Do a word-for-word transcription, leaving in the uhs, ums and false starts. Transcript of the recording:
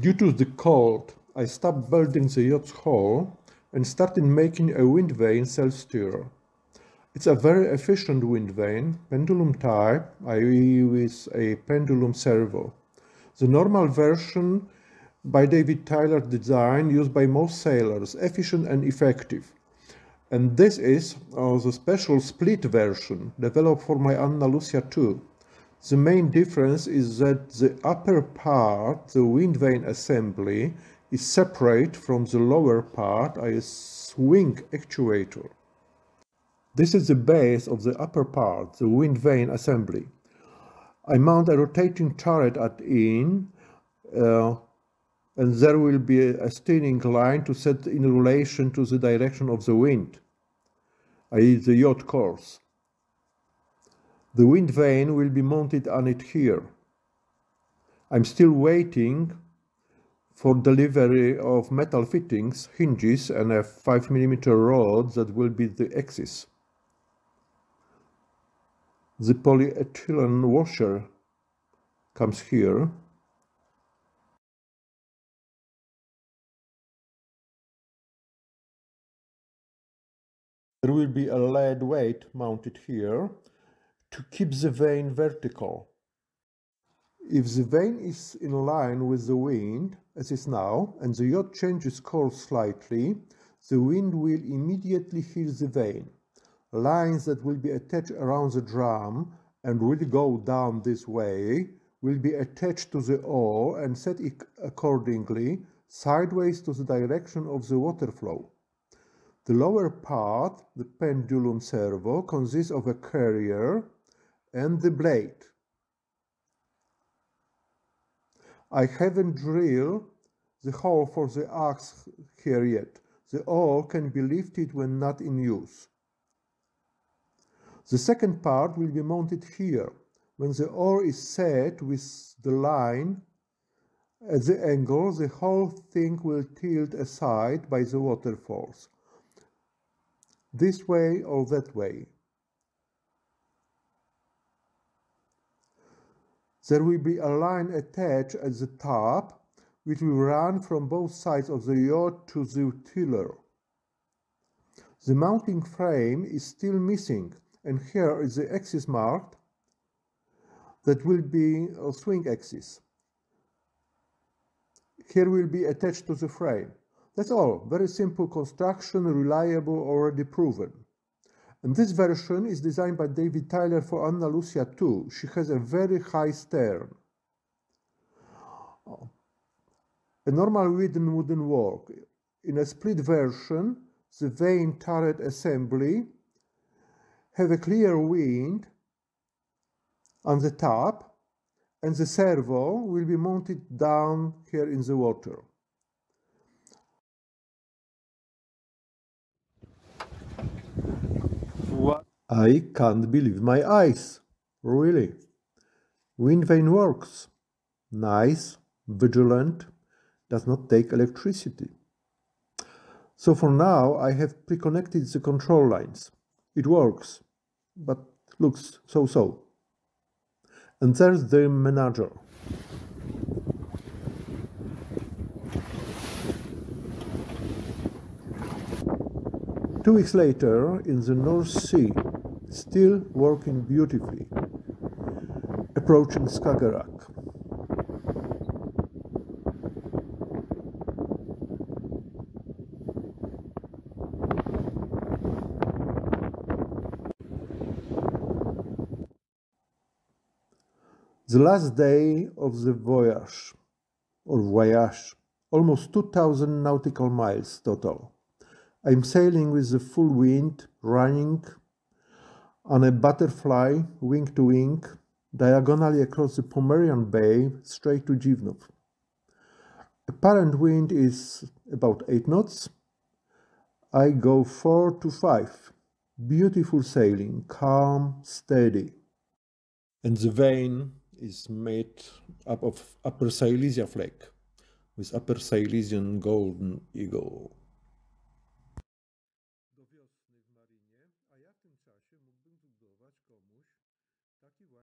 Due to the cold, I stopped building the yacht's hull and started making a wind vane self-steer. It's a very efficient wind vane, pendulum type, that is with a pendulum servo. The normal version by David Tyler design used by most sailors, efficient and effective. And this is uh, the special split version developed for my Anna Lucja two. The main difference is that the upper part, the wind vane assembly, is separate from the lower part, that is swing actuator. This is the base of the upper part, the wind vane assembly. I mount a rotating turret at in, uh, and there will be a steering line to set in relation to the direction of the wind, that is the yacht course. The wind vane will be mounted on it here. I'm still waiting for delivery of metal fittings, hinges and a five millimeter rod that will be the axis. The polyethylene washer comes here. There will be a lead weight mounted here to keep the vane vertical. If the vane is in line with the wind, as is now, and the yacht changes course slightly, the wind will immediately heel the vane. Lines that will be attached around the drum and will go down this way will be attached to the oar and set accordingly sideways to the direction of the water flow. The lower part, the pendulum servo, consists of a carrier and the blade. I haven't drilled the hole for the axe here yet. The oar can be lifted when not in use. The second part will be mounted here. When the oar is set with the line at the angle, the whole thing will tilt aside by the water force, this way or that way. There will be a line attached at the top, which will run from both sides of the yacht to the tiller. The mounting frame is still missing, and here is the axis marked that will be a swing axis. Here will be attached to the frame. That's all. Very simple construction, reliable, already proven. And this version is designed by David Tyler for Anna Lucja two. She has a very high stern. A normal wooden wooden work. In a split version, the vane turret assembly have a clear wind on the top, and the servo will be mounted down here in the water. I can't believe my eyes, really. Wind vane works. Nice, vigilant, does not take electricity. So for now I have pre-connected the control lines. It works, but looks so-so. And there's the manager. Two weeks later, in the North Sea, still working beautifully, approaching Skagerrak. The last day of the voyage, or voyage, almost two thousand nautical miles total. I'm sailing with the full wind, running on a butterfly, wing to wing, diagonally across the Pomeranian Bay, straight to Dživnov. Apparent wind is about eight knots. I go four to five. Beautiful sailing, calm, steady. And the vane is made up of Upper Silesia flake, with Upper Silesian golden eagle.